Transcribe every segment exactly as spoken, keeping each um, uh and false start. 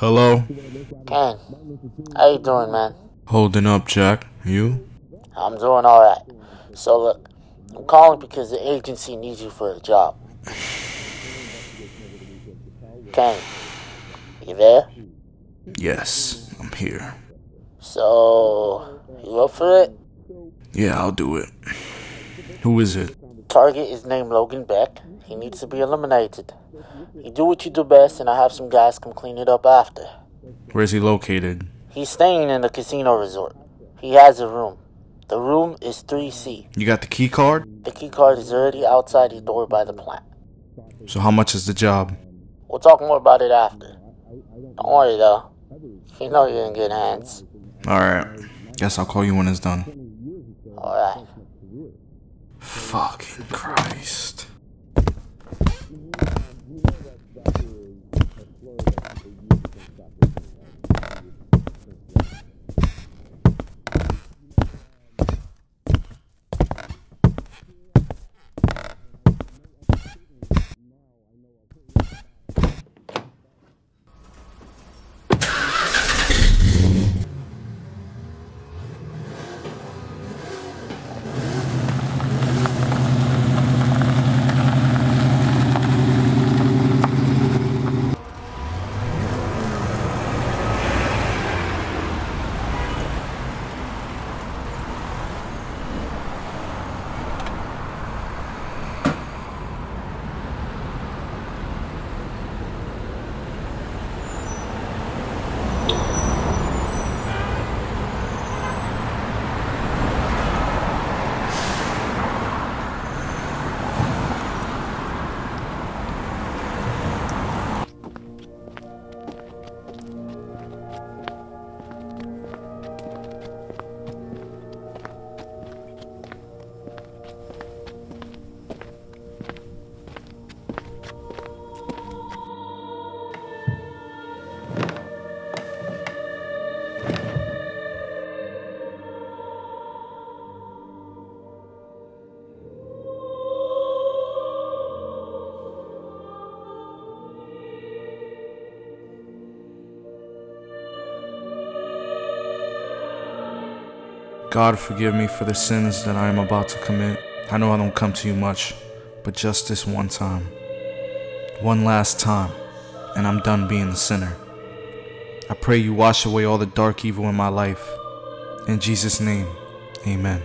Hello? Cain, how you doing, man? Holding up, Jack. You? I'm doing alright. So look, I'm calling because the agency needs you for a job. Cain, you there? Yes, I'm here. So, you up for it? Yeah, I'll do it. Who is it? Target is named Logan Beck. He needs to be eliminated. You do what you do best, and I'll have some guys come clean it up after. Where is he located? He's staying in a casino resort. He has a room. The room is three C. You got the key card? The key card is already outside his door by the plant. So how much is the job? We'll talk more about it after. Don't worry, though. You know you're in good hands. Alright. Guess I'll call you when it's done. Alright. Fucking Christ. God forgive me for the sins that I am about to commit. I know I don't come to you much, but just this one time. One last time, and I'm done being the sinner. I pray you wash away all the dark evil in my life. In Jesus' name, amen.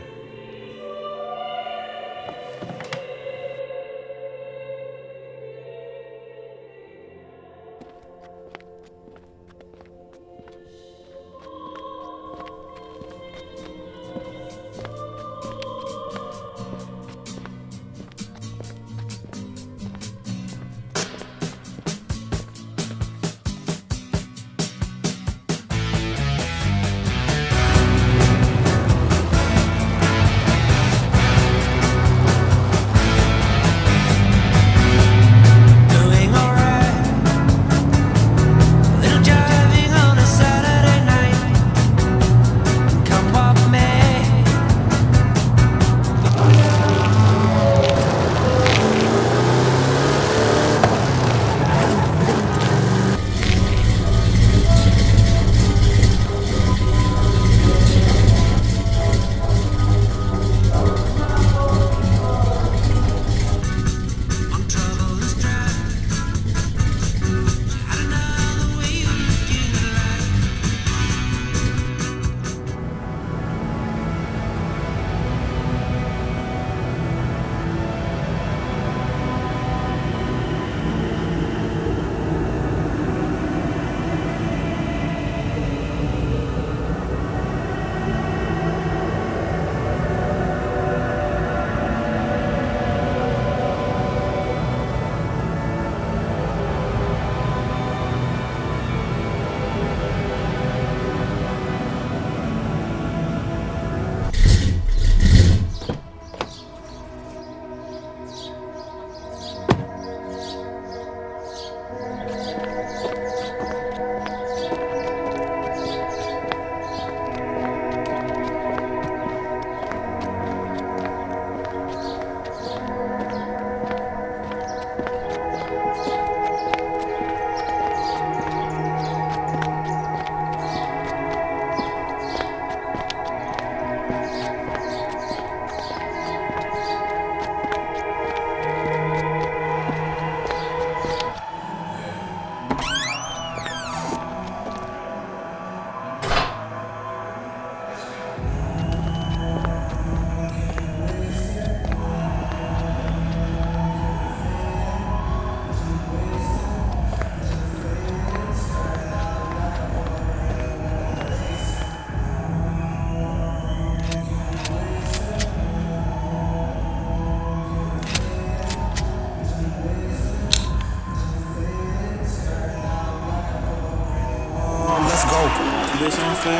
faded,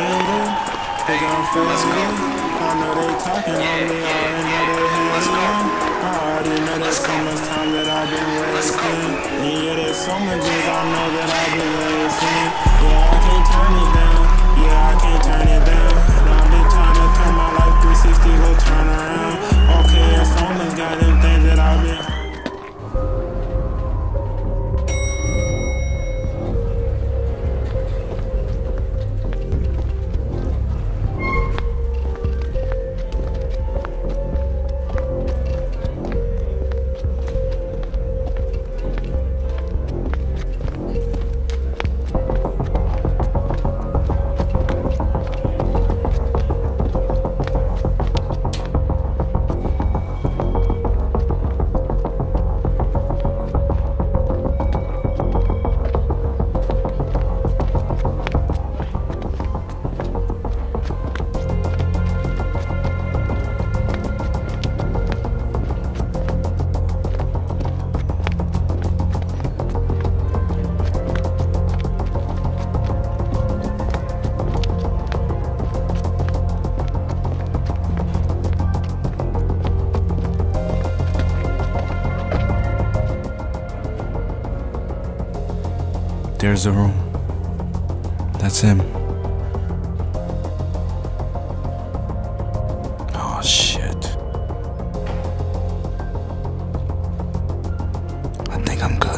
they gon' fade me. I know they talking on me, I already know they hate me. I already know there's so much time that I've been wasting. And yeah, there's so much days I know that I've been wasting. Yeah, I can't turn it down, yeah, I can't turn it down. And I've been trying to turn my life three sixty, go turn around. Okay, as long as got them things that I've been... There's the room. That's him. Oh shit. I think I'm good.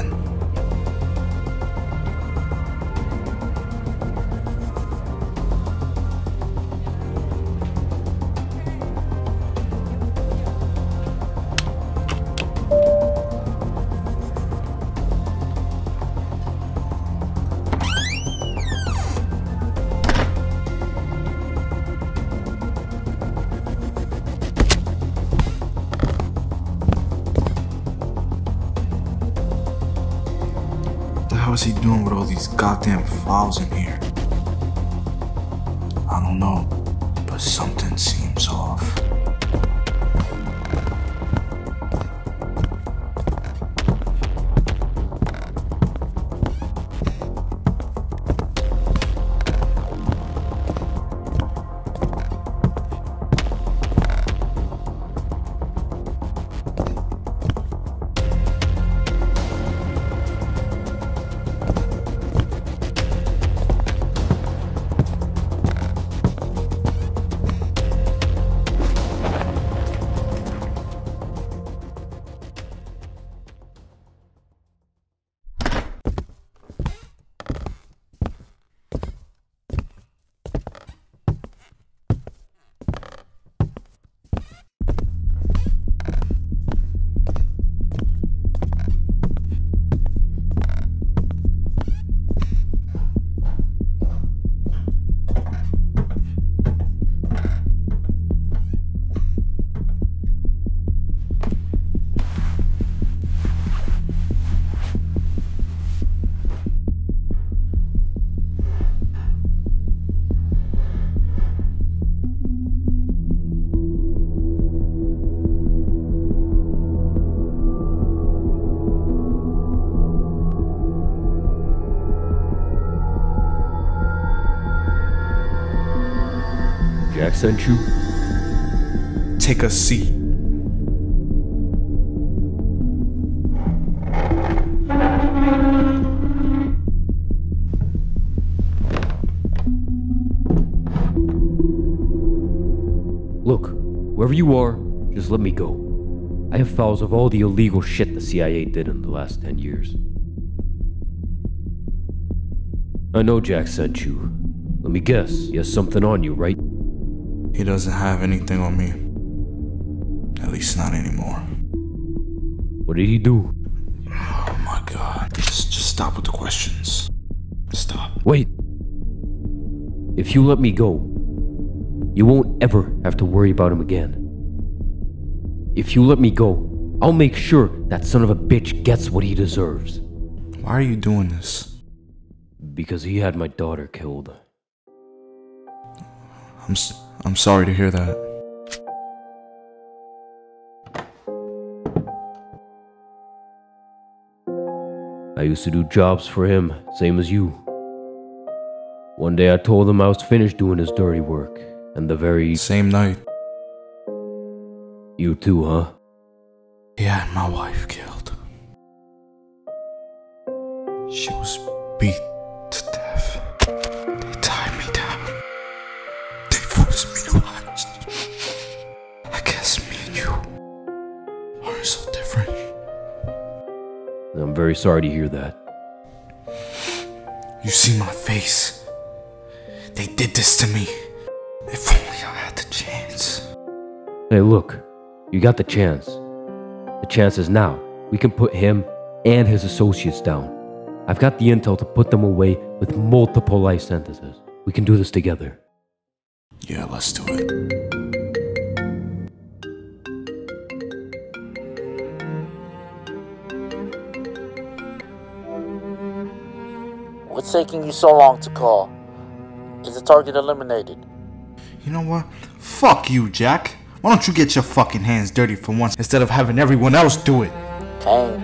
What's he doing with all these goddamn files in here? I don't know, but something seems off. Jack sent you? Take a seat. Look, wherever you are, just let me go. I have files of all the illegal shit the C I A did in the last ten years. I know Jack sent you. Let me guess, he has something on you, right? He doesn't have anything on me. At least not anymore. What did he do? Oh my god. Just, just stop with the questions. Stop. Wait. If you let me go, you won't ever have to worry about him again. If you let me go, I'll make sure that son of a bitch gets what he deserves. Why are you doing this? Because he had my daughter killed. I'm s I'm sorry to hear that. I used to do jobs for him, same as you. One day I told him I was finished doing his dirty work, and the very same night. You too, huh? Yeah, my wife killed. She was beat to death. They tied me down. They forced me to hide. I guess me and you are so different. I'm very sorry to hear that. You see my face. They did this to me. If only I had the chance. Hey, look. You got the chance. The chance is now. We can put him and his associates down. I've got the intel to put them away with multiple life sentences. We can do this together. Yeah, let's do it. What's taking you so long to call? Is the target eliminated? You know what? Fuck you, Jack. Why don't you get your fucking hands dirty for once instead of having everyone else do it? Cain,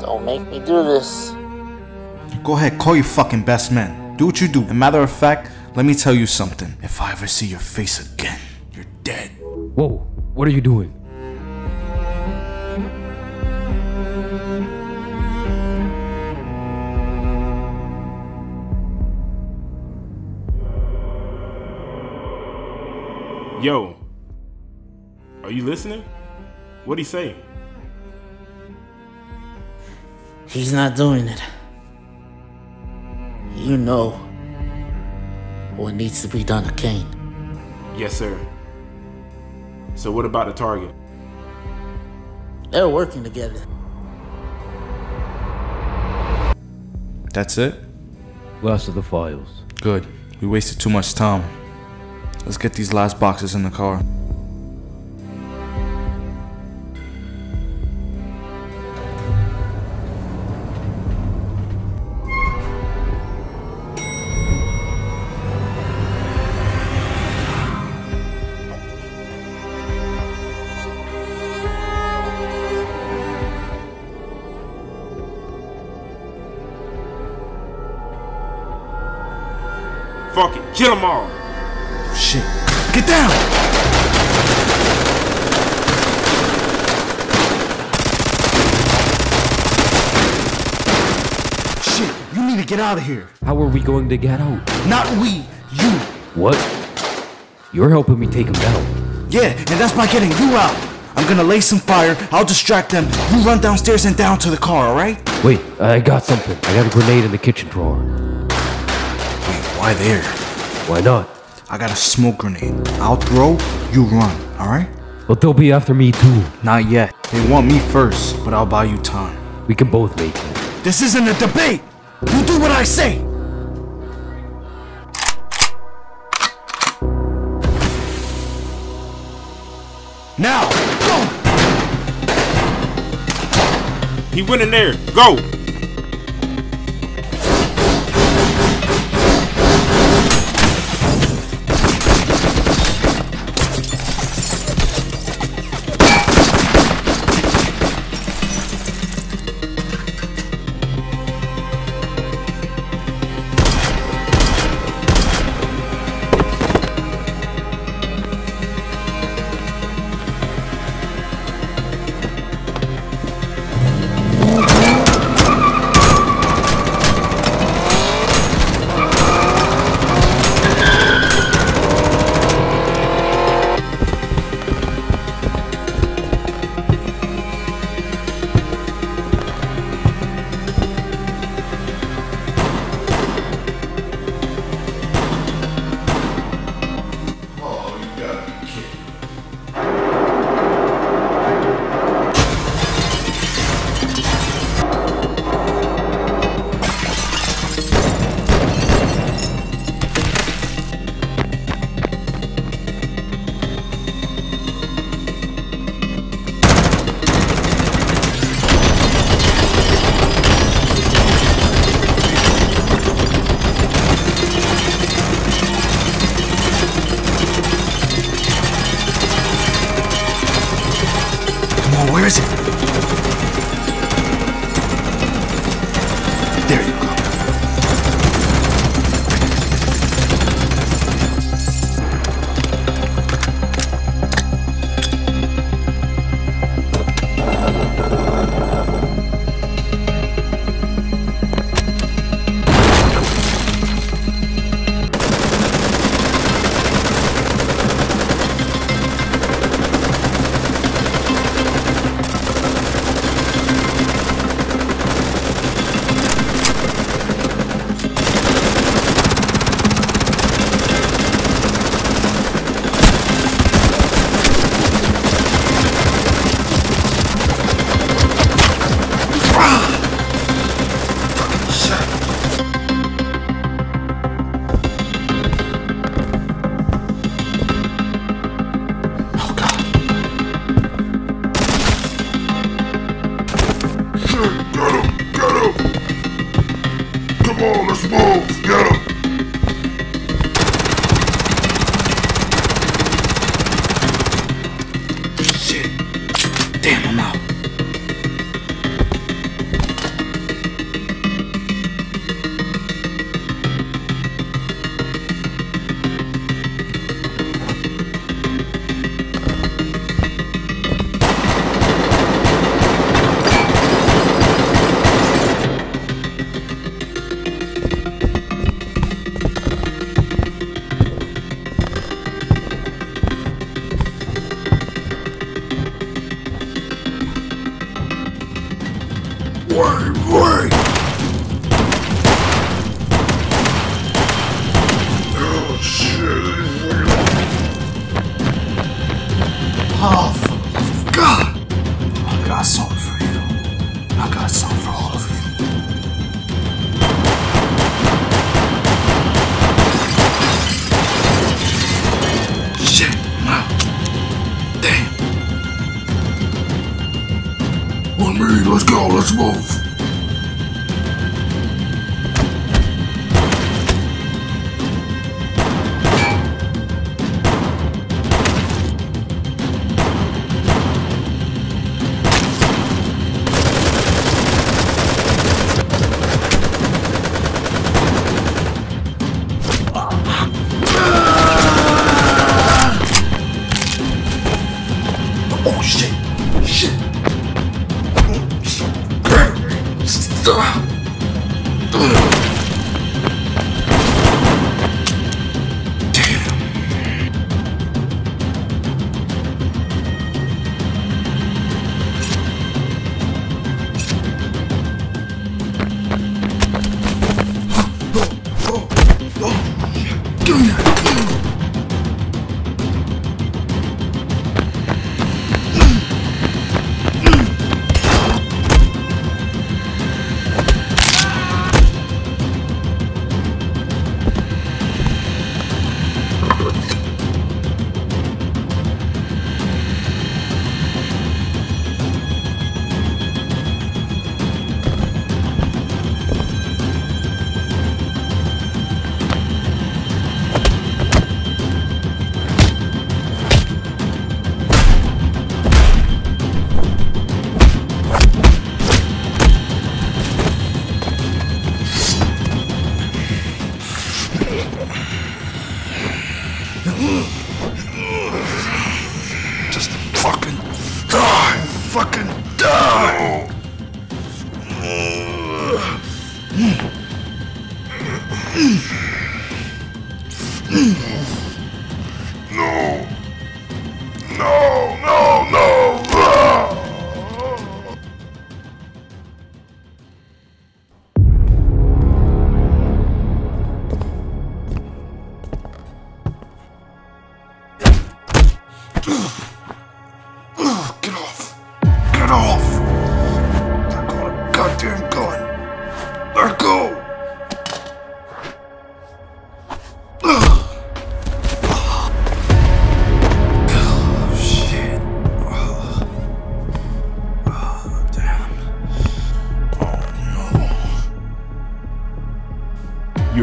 don't make me do this. Go ahead, call your fucking best man. Do what you do. And matter of fact, let me tell you something. If I ever see your face again, you're dead. Whoa, what are you doing? Yo. Are you listening? What'd he say? He's not doing it. You know what needs to be done to Cain. Yes, sir. So what about the target? They're working together. That's it? Last of the files. Good. We wasted too much time. Let's get these last boxes in the car. Fuck it, kill them all! Shit, get down! Shit, you need to get out of here! How are we going to get out? Not we, you! What? You're helping me take them down. Yeah, and that's by getting you out! I'm gonna lay some fire, I'll distract them, you run downstairs and down to the car, alright? Wait, I got something. I got a grenade in the kitchen drawer. Why there? Why not? I got a smoke grenade. I'll throw, you run, alright? But they'll be after me too. Not yet. They want me first, but I'll buy you time. We can both make it. This isn't a debate! You do what I say! Now, go! He went in there, go! Get him! Get him! Come on, let's move! Get him! Shit! Damn, I'm out. Let's go, let's move.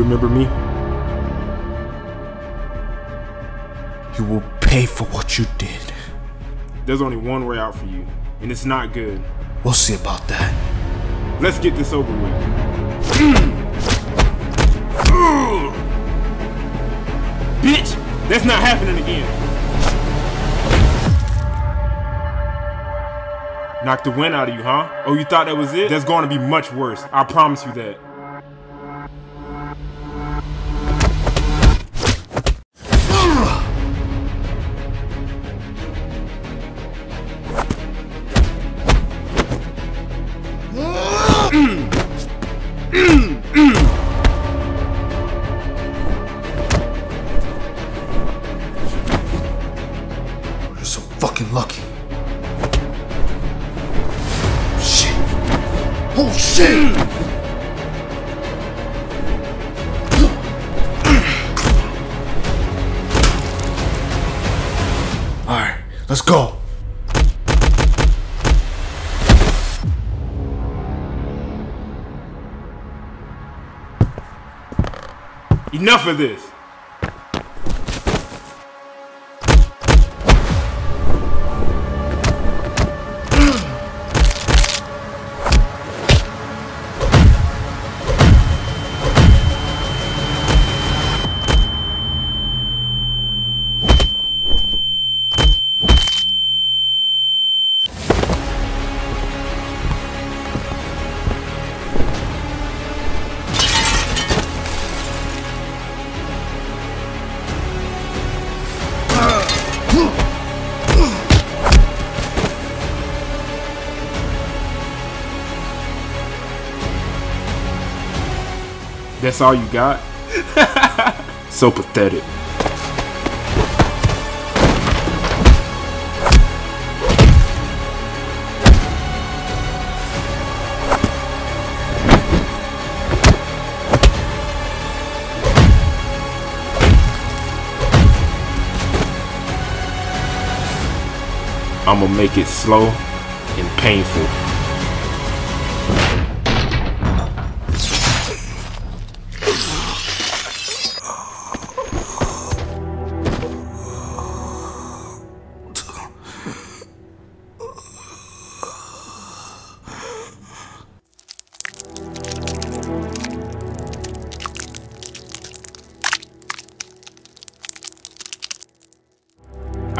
Remember me? You will pay for what you did. There's only one way out for you, and it's not good. We'll see about that. Let's get this over with. Bitch, that's not happening again. Knocked the wind out of you, huh? Oh, you thought that was it? There's going to be much worse. I promise you that. Let's go. Enough of this. That's all you got? So pathetic. I'm gonna make it slow and painful.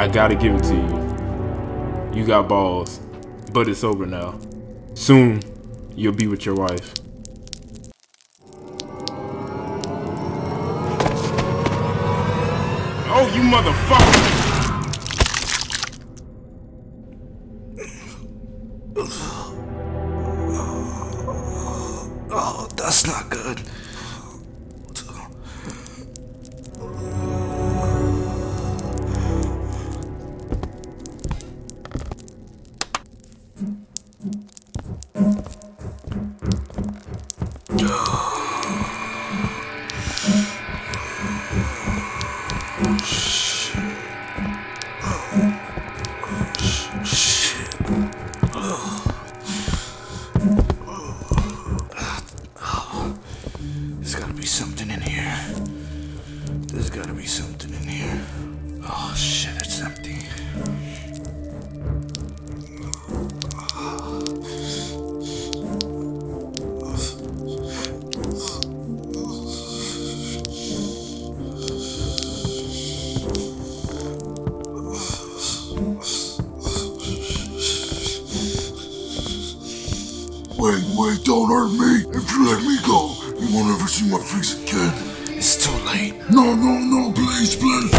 I gotta give it to you. You got balls, but it's over now. Soon, you'll be with your wife. Oh, you motherfucker! Oh, that's not good. Wait, wait, don't hurt me! If you let me go, you won't ever see my face again. It's too late. No, no, no, please, please!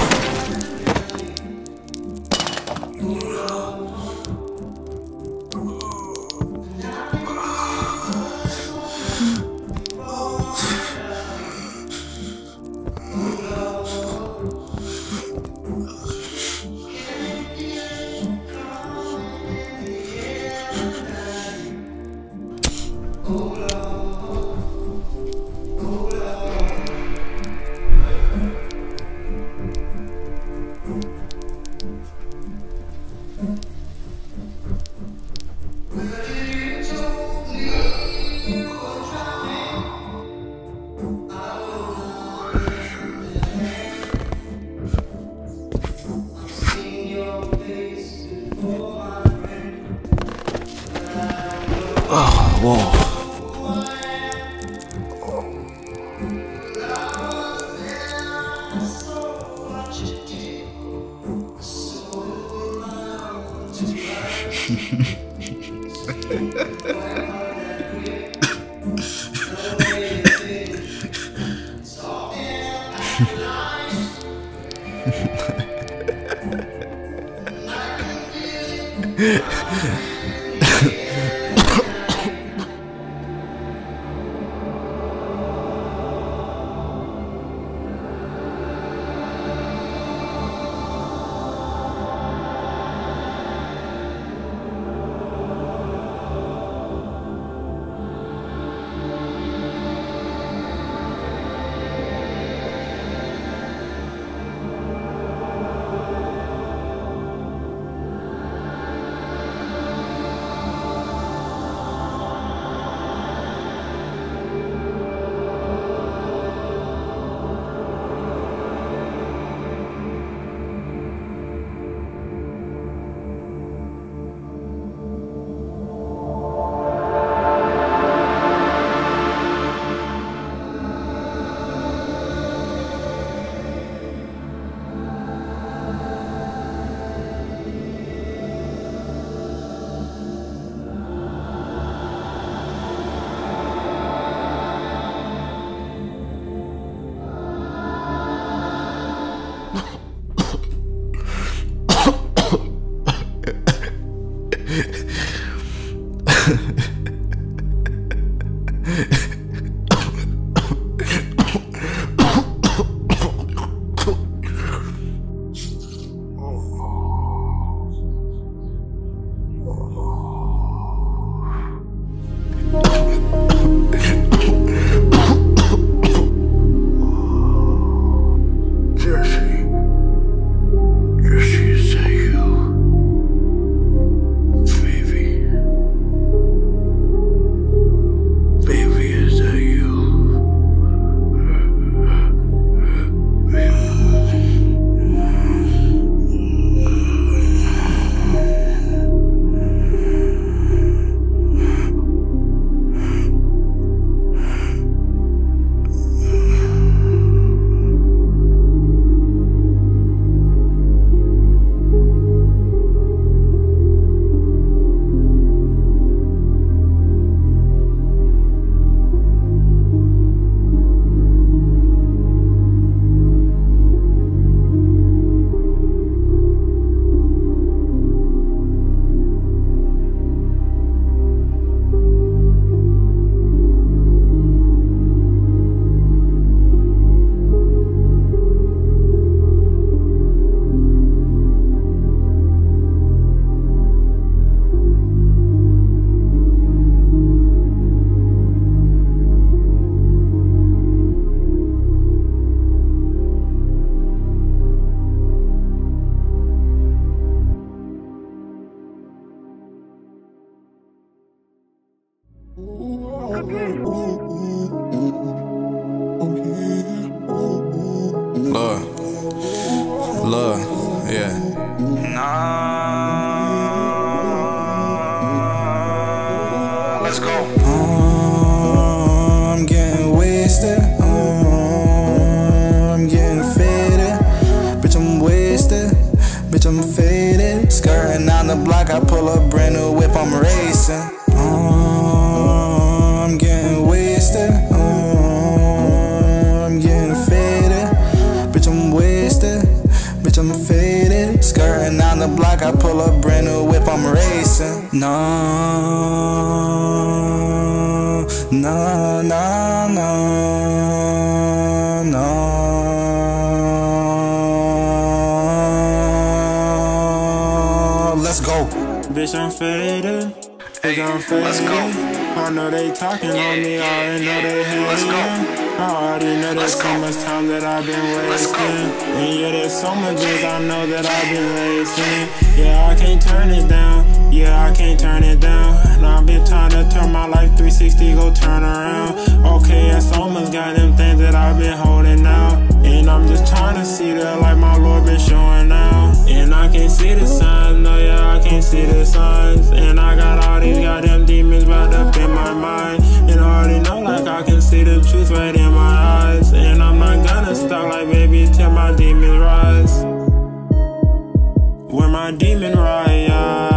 Demon Raya.